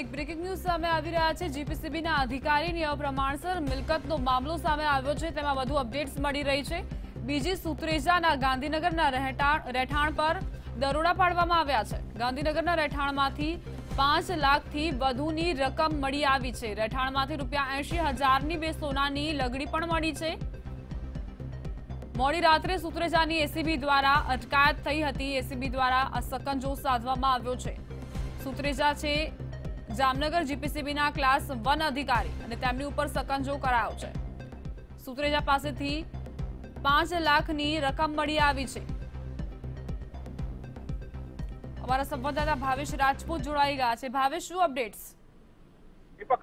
એક breaking news સામે આવી રહ્યા છે। જીપીસીબીના અધિકારીની અપ્રમાણસર મિલકતનો મામલો સામે આવ્યો છે, તેમાં વધુ અપડેટ્સ મળી રહી છે। બીજી સુત્રેજાના ગાંધીનગરના રહેઠાણ પર દરોડા પાડવામાં આવ્યા છે। ગાંધીનગરના રહેઠાણમાંથી 5 લાખથી વધુની રકમ મળી આવી છે। રહેઠાણમાંથી ₹80,000ની બે સોનાની લગડી પણ મળી છે। મોડી રાત્રે સુત્રેજાની એસીબી દ્વારા અટકાયત થઈ હતી। એસીબી દ્વારા આ સકંજો સાધવામાં આવ્યો છે। સુત્રેજા છે જામનગર જીપીસીબીના ક્લાસ 1 અધિકારી અને તેમની ઉપર સકંજો કરાયો છે। સુત્રેજા પાસેથી 5 લાખની રકમ મળી આવી છે। અમારા સંવાદદાતા ભાવેશ રાજપૂત જોડાઈ ગયા છે। ભાવેશ, શું અપડેટ્સ?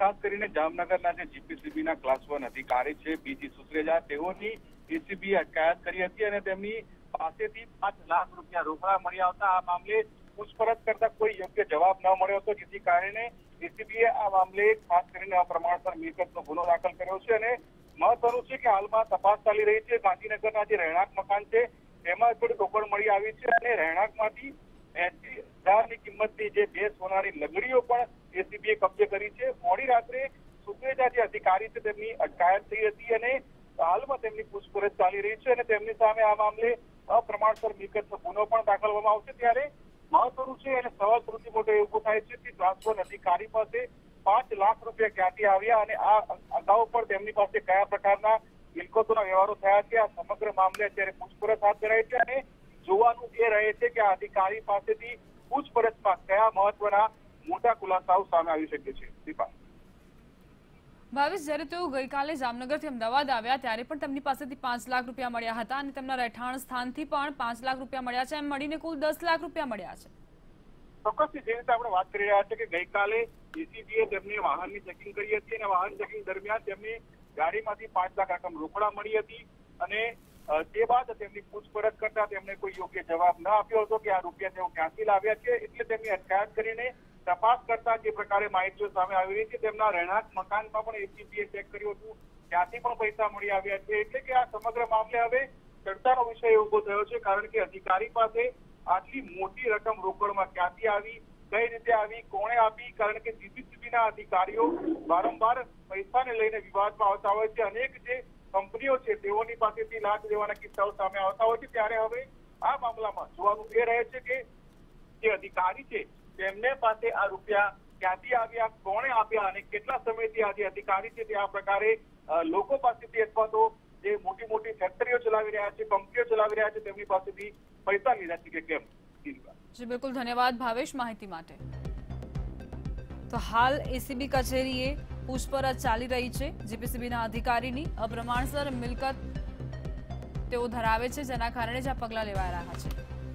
ખાસ કરીને જામનગરના જે જીપીસીબીના ક્લાસ 1 અધિકારી છે બીજી સુત્રેજા, તેઓની एसीबी अटकायत करी हती अने तेमनी पासेथी ₹5 लाख रोकड़ा मळी आवता आ मामले पूछपरछ करता कोई योग्य जवाब न मळ्यो हतो, जेथी कारणे एसीबीए आ मामले खास करीने अप्रमाणसर मिलकतनो गुनो दाखल कर्यो छे। अने महत्वनुं छे के हालमां तपास चाली रही छे। गांधीनगरना जे रहेणांक मकान छे तेमां थोड़ी रोकड़ मळी आवी छे अने रहेणांकमांथी ₹80,000 ની કિંમતની જે બે સોનાની લગડીઓ પણ एसीबीए कब्जे करी छे। मोडी रात्रे सुत्रेजा जे अधिकारी छे तेमनी अटकायत थई हती अने हाल में तेमनी पूछपरछ चाली रही है। तेमनी सामे आ मामले अप्रमाणसर मिलकतनो गुनो पण दाखलवामां आवशे। त्यारे महत्वनुं छे अने सवाल सौथी मोटो एवो थाय छे के क्लास 1 अधिकारी पासे ₹5 लाख क्यांथी आव्या अने आ अगाऊ पण तेमनी पासे कया प्रकारना मिलकतोना व्यवहारो थया छे। आ समग्र मामले अत्यारे पूछपरछ हाथ धराई छे अने जोवानुं ए रहे छे के आ अधिकारी पासेथी पूछपरछमां कया महत्वना मोटा खुलासाओ सामे आवी शके छे। दीपा भावेश, जयरे तो गई काले जामनगर थी अमदावाद आव्या त्यारे पण तेमनी पासेथी ₹5 लाख मळ्या हता अने तेमना रहेठाण स्थानथी पण ₹5 लाख मळ्या छे। एम मळीने कुल ₹10 लाख मळ्या छे। चोक्कसथी जे रीते आपणे वात करी रह्या छे के गई काले एसीबीए तेमनी वाहननी चेकिंग करी हती अने वाहन चेकिंग दरमियान तेमनी गाडीमांथी ₹5 लाख रकम रोकड़ा मळी हती अने ते बाद तेमनी पूछपरछ करता तेमणे कोई योग्य जवाब न आप्यो हतो के आ रूपिया तेओ क्यांथी लाव्या छे, एटले तेमनी अटकायत करीने तपास करता जे प्रकारे माहितीओ सामे आवी रही छे। तेमना रहणांक मकानमां पण एसीबीए चेक कर्युं हतुं, त्यांथी पण पैसा मळी आव्या छे। एटले के आ समग्र मामले हवे चर्चानो विषय ऊभो थयो छे, कारण के अधिकारी पासे आटली मोटी रकम रोकड़मां क्यांथी आवी, कई रीते आवी, कोणे आपी, कारण के जीपीसीबीना अधिकारीओ वारंवार पैसाने लईने विवादमां आवता होय छे। अनेक जे कंपनीओ छे तेओनी पासेथी लाख लेवाना किस्साओ सामे आवता होय छे। त्यारे हवे आ मामलामां जोवानुं ए रहे छे के जे अधिकारी छे तेमने पासे आ रूपिया क्यांथी आव्या, कोणे आप्या अने केटला समयथी आ जे अधिकारी छे ते आ प्रकारे लोको पासेथी अथवा तो जे मोटी मोटी फैक्टरीओ चलावी रह्या छे, कंपनीओ चलावी रह्या छे, तेमनी पासेथी पैसा लीधा छे के केम। जी बिल्कुल, धन्यवाद भावेश माहिती माटे। तो हाल एसीबी कचेरीए पूछपरछ चाली रही छे। जीपीसीबीना अधिकारीनी अप्रमाणसर मिलकत तेओ धरावे छे, जेना कारणे ज आ पगला लेवाई रह्या छे।